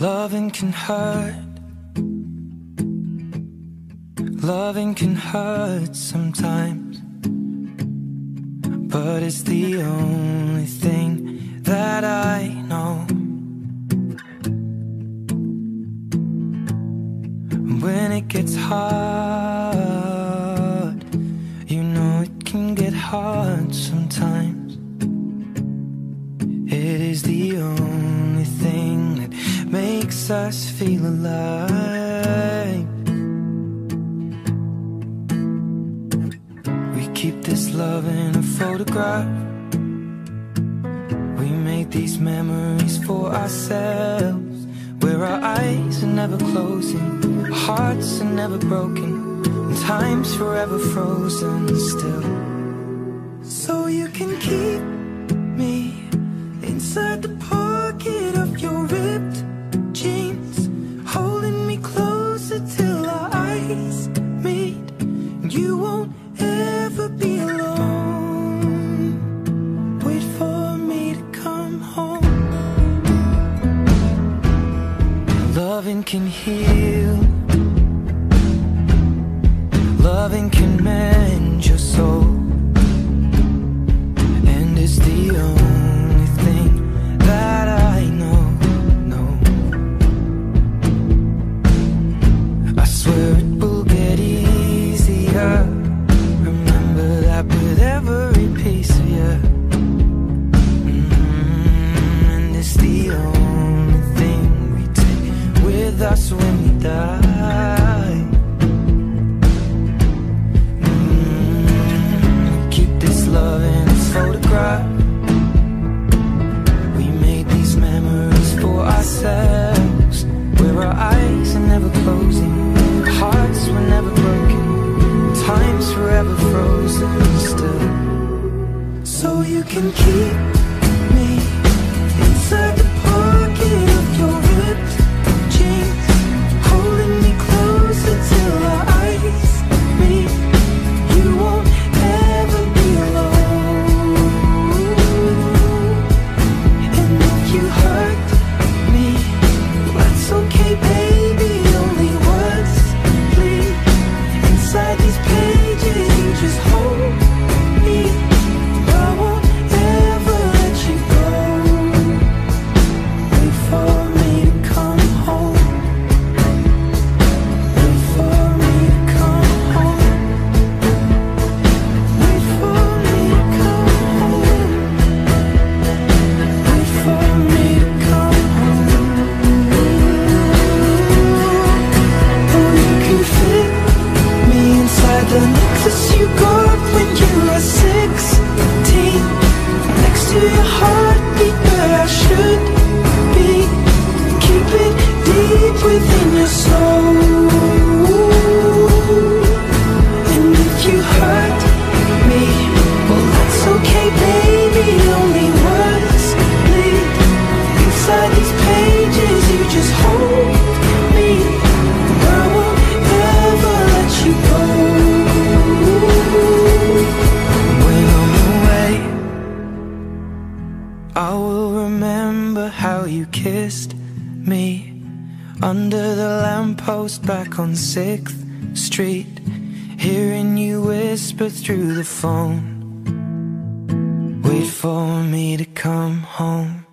Loving can hurt. Loving can hurt sometimes, but it's the only thing that I know. When it gets hard, you know it can get hard sometimes. It is the only thing that makes us feel alive. Keep this love in a photograph. We make these memories for ourselves, where our eyes are never closing, our hearts are never broken, and time's forever frozen still. So you can keep me inside the pocket of your ripped jeans, holding me closer till our eyes meet, and you won't ever be alone. Wait for me to come home. Loving can heal. Loving can mend your soul. And it's the only thing that I know, no. I swear it will get easier. With every piece of you, and it's the only thing we take with us when we die. Keep this love in a photograph. We made these memories for ourselves, where our eyes are never closing, our hearts were never broken, time's forever frozen still. So you can keep me inside the pocket of your ripped jeans, holding me closer till our eyes meet. You won't ever be alone. And if you hurt me, that's okay, baby. Just hold me, I won't ever let you go. Wait for me to come home. Wait for me to come home. Wait for me to come home. Wait for me to come home. Oh, you can fit me inside the necklace you got when you were 16, next to your heartbeat where I should be. Keep it deep within your soul. And if you hurt me, well, that's okay, baby. Only words bleed inside these pages. You just hold me, I won't ever let you go. I will remember how you kissed me under the lamppost back on 6th Street, hearing you whisper through the phone, wait for me to come home.